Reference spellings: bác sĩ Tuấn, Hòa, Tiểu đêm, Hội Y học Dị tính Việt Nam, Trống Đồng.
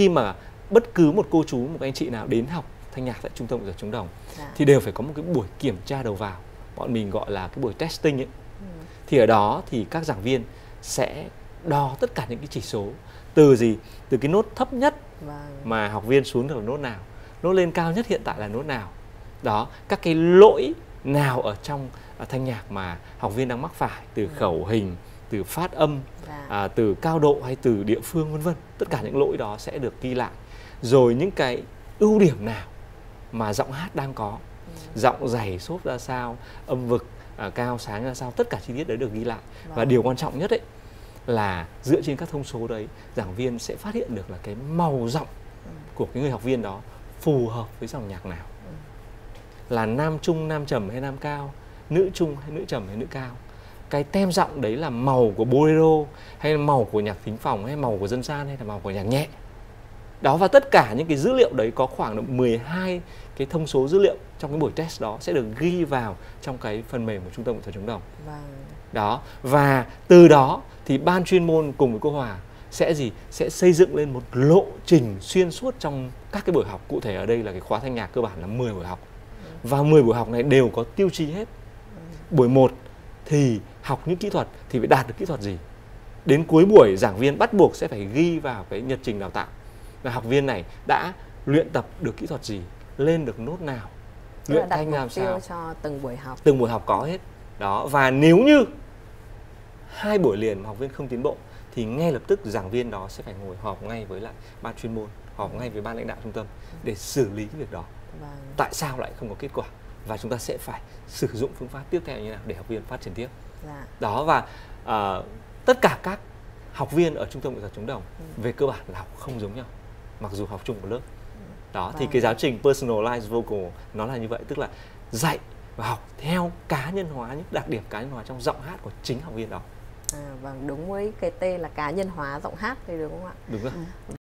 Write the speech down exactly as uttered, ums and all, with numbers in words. khi mà bất cứ một cô chú, một anh chị nào đến học thanh nhạc tại trung tâm nghệ thuật Trống Đồng dạ. thì đều phải có một cái buổi kiểm tra đầu vào, bọn mình gọi là cái buổi testing ấy. Ừ. Thì ở đó thì các giảng viên sẽ đo tất cả những cái chỉ số từ gì, từ cái nốt thấp nhất vâng. mà học viên xuống được là nốt nào, nốt lên cao nhất hiện tại là nốt nào, đó các cái lỗi nào ở trong à, thanh nhạc mà học viên đang mắc phải, từ ừ. khẩu hình, từ phát âm, dạ. à, từ cao độ hay từ địa phương vân vân, tất cả những lỗi đó sẽ được ghi lại. Rồi những cái ưu điểm nào mà giọng hát đang có, ừ. giọng dày xốp ra sao, âm vực à, cao sáng ra sao, tất cả chi tiết đấy được ghi lại. Vâng. Và điều quan trọng nhất ấy là dựa trên các thông số đấy, giảng viên sẽ phát hiện được là cái màu giọng ừ. của cái người học viên đó phù hợp với dòng nhạc nào, ừ. là nam trung, nam trầm hay nam cao, nữ trung hay nữ trầm hay nữ cao. Cái tem giọng đấy là màu của bolero hay màu của nhạc thính phòng hay màu của dân gian hay là màu của nhạc nhẹ. Đó, và tất cả những cái dữ liệu đấy, có khoảng mười hai cái thông số dữ liệu trong cái buổi test đó sẽ được ghi vào trong cái phần mềm của Trung tâm nghệ thuật Trống Đồng. Vâng. Đó, và từ đó thì ban chuyên môn cùng với cô Hòa sẽ gì? Sẽ xây dựng lên một lộ trình xuyên suốt trong các cái buổi học. Cụ thể ở đây là cái khóa thanh nhạc cơ bản là mười buổi học. Và mười buổi học này đều có tiêu chí hết. Buổi một thì học những kỹ thuật thì phải đạt được kỹ thuật gì? Đến cuối buổi giảng viên bắt buộc sẽ phải ghi vào cái nhật trình đào tạo là học viên này đã luyện tập được kỹ thuật gì, lên được nốt nào, tức luyện là đặt thanh làm sao cho từng buổi học. Từng buổi học có hết. Đó, và nếu như hai buổi liền học viên không tiến bộ thì ngay lập tức giảng viên đó sẽ phải ngồi họp ngay với lại ban chuyên môn, họp ngay với ban lãnh đạo trung tâm để xử lý cái việc đó. Vâng. Tại sao lại không có kết quả? Và chúng ta sẽ phải sử dụng phương pháp tiếp theo như nào để học viên phát triển tiếp. Dạ. Đó, và uh, tất cả các học viên ở Trung tâm nghệ thuật Trống Đồng ừ. về cơ bản là học không giống nhau, mặc dù học chung một lớp. Đó, vâng. Thì cái giáo trình personalized vocal nó là như vậy, tức là dạy và học theo cá nhân hóa, những đặc điểm cá nhân hóa trong giọng hát của chính học viên đó. À, vâng, đúng với cái tên là cá nhân hóa giọng hát thì đúng không ạ? Đúng rồi. Ừ.